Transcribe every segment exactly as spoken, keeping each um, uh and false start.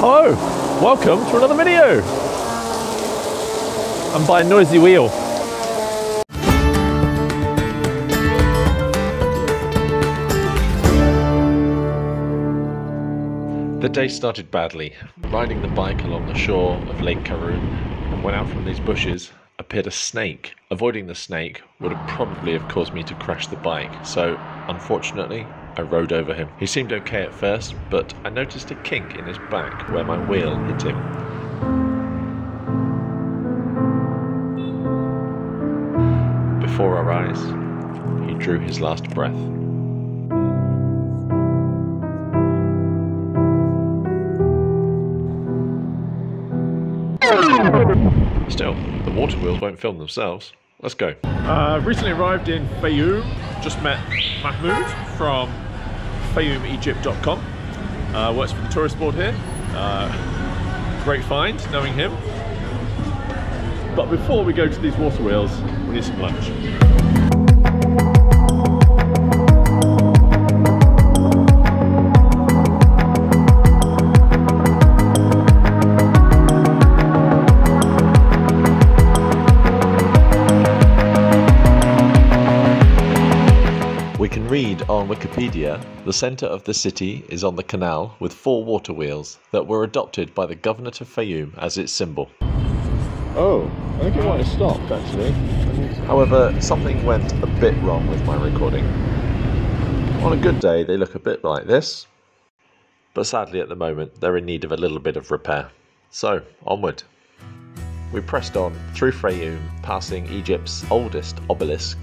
Ho! Welcome to another video! I'm by a noisy wheel. The day started badly. Riding the bike along the shore of Lake Qarun and went out from these bushes, appeared a snake. Avoiding the snake would have probably have caused me to crash the bike, so unfortunately I rode over him. He seemed okay at first, but I noticed a kink in his back where my wheel hit him. Before our eyes, he drew his last breath. Still, the water wheels won't film themselves. Let's go. Uh, recently arrived in Fayoum. Just met Mahmoud from Fayoum Egypt dot com. Uh, works for the tourist board here. Uh, great find, knowing him. But before we go to these water wheels, we need some lunch. On Wikipedia, the centre of the city is on the canal with four water wheels that were adopted by the governor of Fayoum as its symbol. Oh, I think it might have stopped actually. However, something went a bit wrong with my recording. On a good day they look a bit like this, but sadly at the moment they're in need of a little bit of repair. So, onward. We pressed on through Fayoum, passing Egypt's oldest obelisk.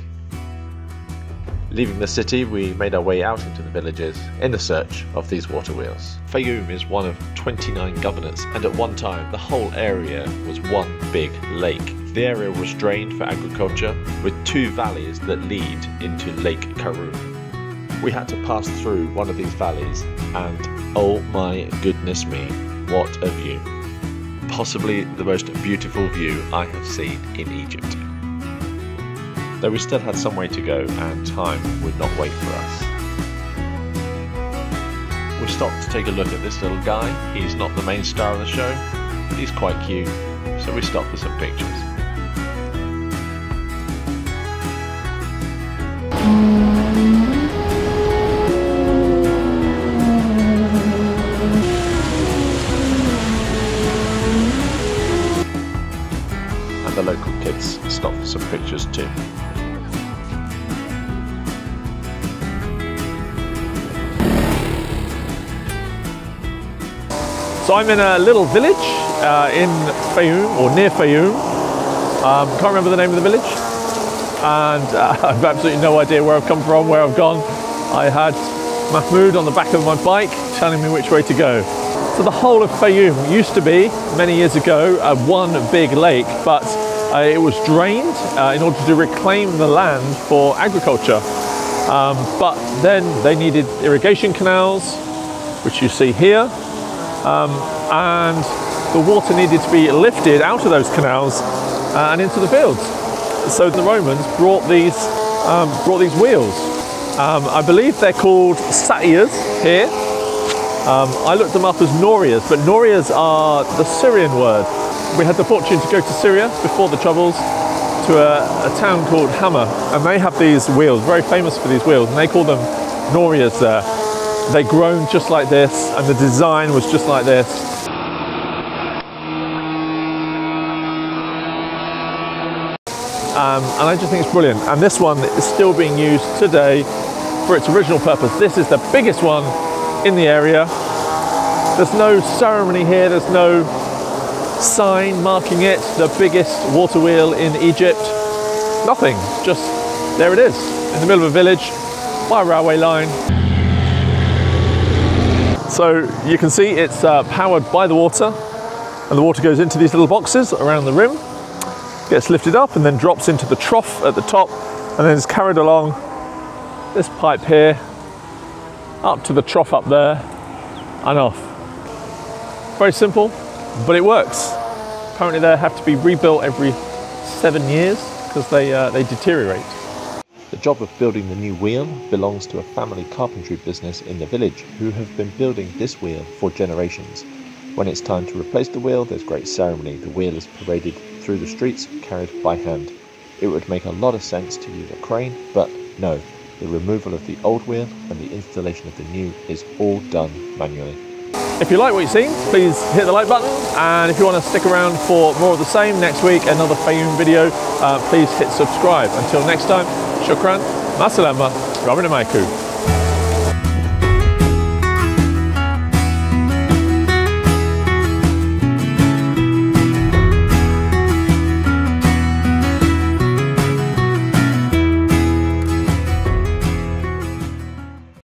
Leaving the city, we made our way out into the villages in the search of these water wheels. Fayoum is one of twenty-nine governorates, and at one time the whole area was one big lake. The area was drained for agriculture, with two valleys that lead into Lake Qarun. We had to pass through one of these valleys, and oh my goodness me, what a view. Possibly the most beautiful view I have seen in Egypt. Though we still had some way to go and time would not wait for us. We stopped to take a look at this little guy. He's not the main star of the show, but he's quite cute, so we stopped for some pictures. And the local kids stopped for some pictures too. So I'm in a little village uh, in Fayoum, or near Fayoum. Um, can't remember the name of the village. And uh, I've absolutely no idea where I've come from, where I've gone. I had Mahmoud on the back of my bike telling me which way to go. So the whole of Fayoum used to be, many years ago, uh, one big lake, but uh, it was drained uh, in order to reclaim the land for agriculture. Um, but then they needed irrigation canals, which you see here. Um, and the water needed to be lifted out of those canals uh, and into the fields. So the Romans brought these, um, brought these wheels. Um, I believe they're called satias here. Um, I looked them up as norias, but norias are the Syrian word. We had the fortune to go to Syria before the Troubles to a, a town called Hama, and they have these wheels, very famous for these wheels, and they call them norias there. They groaned just like this, and the design was just like this. Um, and I just think it's brilliant. And this one is still being used today for its original purpose. This is the biggest one in the area. There's no ceremony here, there's no sign marking it, the biggest water wheel in Egypt. Nothing, just there it is, in the middle of a village, by a railway line. So you can see it's uh, powered by the water, and the water goes into these little boxes around the rim, gets lifted up and then drops into the trough at the top, and then is carried along this pipe here, up to the trough up there, and off. Very simple, but it works. Apparently they have to be rebuilt every seven years because they, uh, they deteriorate. The job of building the new wheel belongs to a family carpentry business in the village who have been building this wheel for generations. When it's time to replace the wheel, there's great ceremony. The wheel is paraded through the streets, carried by hand. It would make a lot of sense to use a crane, but no. The removal of the old wheel and the installation of the new is all done manually. If you like what you've seen, please hit the like button, and if you want to stick around for more of the same next week, another Fayoum video, uh, please hit subscribe. Until next time, shukran, masalama, Robin and Maiku.